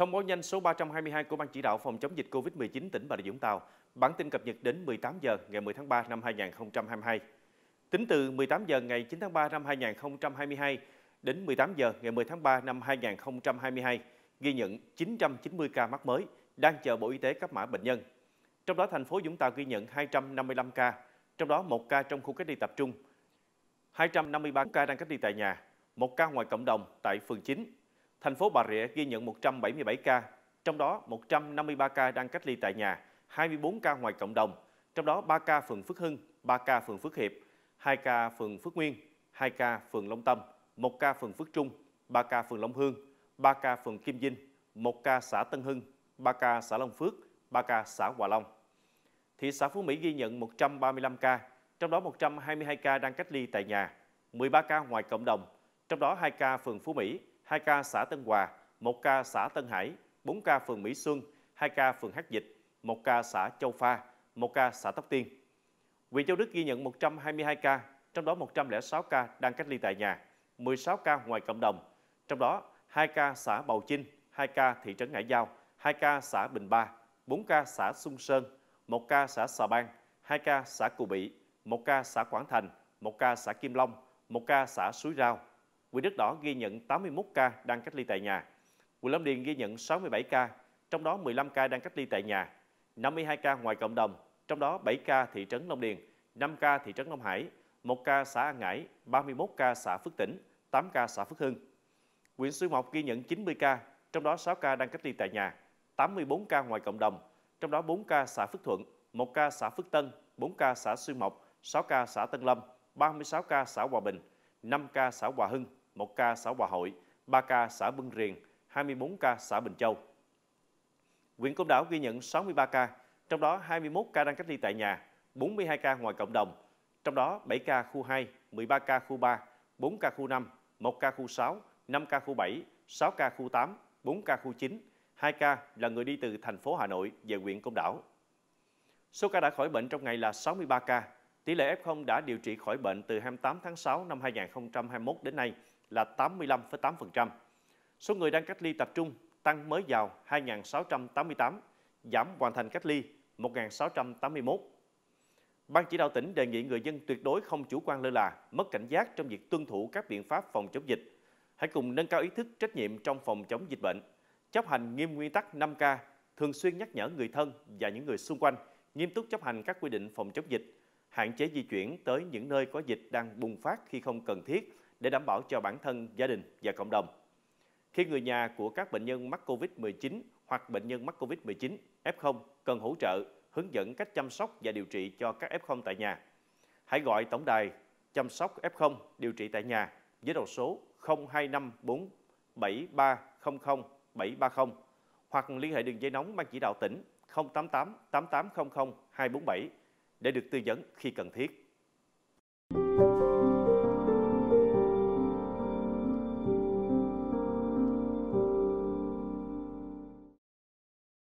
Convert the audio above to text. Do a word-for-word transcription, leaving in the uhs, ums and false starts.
Thông báo nhanh số ba trăm hai mươi hai của Ban Chỉ đạo phòng chống dịch Covid mười chín tỉnh Bà Rịa Vũng Tàu. Bản tin cập nhật đến mười tám giờ ngày mười tháng ba năm hai nghìn không trăm hai mươi hai. Tính từ mười tám giờ ngày chín tháng ba năm hai nghìn không trăm hai mươi hai đến mười tám giờ ngày mười tháng ba năm hai nghìn không trăm hai mươi hai, ghi nhận chín trăm chín mươi ca mắc mới đang chờ Bộ Y tế cấp mã bệnh nhân. Trong đó, thành phố Vũng Tàu ghi nhận hai trăm năm mươi lăm ca, trong đó một ca trong khu cách ly tập trung, hai trăm năm mươi ba ca đang cách ly tại nhà, một ca ngoài cộng đồng tại phường chín. Thành phố Bà Rịa ghi nhận một trăm bảy mươi bảy ca, trong đó một trăm năm mươi ba ca đang cách ly tại nhà, hai mươi tư ca ngoài cộng đồng, trong đó ba ca phường Phước Hưng, ba ca phường Phước Hiệp, hai ca phường Phước Nguyên, hai ca phường Long Tâm, một ca phường Phước Trung, ba ca phường Long Hương, ba ca phường Kim Dinh, một ca xã Tân Hưng, ba ca xã Long Phước, ba ca xã Hòa Long. Thị xã Phú Mỹ ghi nhận một trăm ba mươi lăm ca, trong đó một trăm hai mươi hai ca đang cách ly tại nhà, mười ba ca ngoài cộng đồng, trong đó hai ca phường Phú Mỹ, hai ca xã Tân Hòa, một ca xã Tân Hải, bốn ca phường Mỹ Xuân, hai ca phường Hắc Dịch, một ca xã Châu Pha, một ca xã Tóc Tiên. Huyện Châu Đức ghi nhận một trăm hai mươi hai ca, trong đó một trăm lẻ sáu ca đang cách ly tại nhà, mười sáu ca ngoài cộng đồng, trong đó hai ca xã Bầu Chinh, hai ca thị trấn Ngãi Giao, hai ca xã Bình Ba, bốn ca xã Xuân Sơn, một ca xã Xà Bang, hai ca xã Cù Bị, một ca xã Quảng Thành, một ca xã Kim Long, một ca xã Suối Rao. Huyện Đất Đỏ ghi nhận tám mươi mốt ca đang cách ly tại nhà. Huyện Long Điền ghi nhận sáu mươi bảy ca, trong đó mười lăm ca đang cách ly tại nhà, năm mươi hai ca ngoài cộng đồng, trong đó bảy ca thị trấn Long Điền, năm ca thị trấn Long Hải, một ca xã An Ngãi, ba mươi mốt ca xã Phước Tỉnh, tám ca xã Phước Hưng. Huyện Xuyên Mộc ghi nhận chín mươi ca, trong đó sáu ca đang cách ly tại nhà, tám mươi tư ca ngoài cộng đồng, trong đó bốn ca xã Phước Thuận, một ca xã Phước Tân, bốn ca xã Xuyên Mộc, sáu ca xã Tân Lâm, ba mươi sáu ca xã Hòa Bình, năm ca xã Hòa Hưng, một ca xã Hòa Hội, ba ca xã Bưng Riềng, hai mươi tư ca xã Bình Châu. Huyện Côn Đảo ghi nhận sáu mươi ba ca, trong đó hai mươi mốt ca đang cách ly tại nhà, bốn mươi hai ca ngoài cộng đồng, trong đó bảy ca khu hai, mười ba ca khu ba, bốn ca khu năm, một ca khu sáu, năm ca khu bảy, sáu ca khu tám, bốn ca khu chín, hai ca là người đi từ thành phố Hà Nội về huyện Côn Đảo. Số ca đã khỏi bệnh trong ngày là sáu mươi ba ca, tỷ lệ ép không đã điều trị khỏi bệnh từ hai mươi tám tháng sáu năm hai nghìn không trăm hai mươi mốt đến nay là tám mươi lăm phẩy tám phần trăm. Số người đang cách ly tập trung tăng mới vào hai nghìn sáu trăm tám mươi tám, giảm hoàn thành cách ly một nghìn sáu trăm tám mươi mốt. Ban chỉ đạo tỉnh đề nghị người dân tuyệt đối không chủ quan lơ là, mất cảnh giác trong việc tuân thủ các biện pháp phòng chống dịch. Hãy cùng nâng cao ý thức trách nhiệm trong phòng chống dịch bệnh, chấp hành nghiêm nguyên tắc năm K, thường xuyên nhắc nhở người thân và những người xung quanh, nghiêm túc chấp hành các quy định phòng chống dịch, hạn chế di chuyển tới những nơi có dịch đang bùng phát khi không cần thiết để đảm bảo cho bản thân, gia đình và cộng đồng. Khi người nhà của các bệnh nhân mắc Covid mười chín hoặc bệnh nhân mắc Covid mười chín, ép không cần hỗ trợ, hướng dẫn cách chăm sóc và điều trị cho các ép không tại nhà. Hãy gọi tổng đài chăm sóc ép không điều trị tại nhà với đầu số không hai năm bốn bảy ba không không bảy ba không hoặc liên hệ đường dây nóng Ban chỉ đạo tỉnh không tám tám tám tám không không hai bốn bảy để được tư vấn khi cần thiết.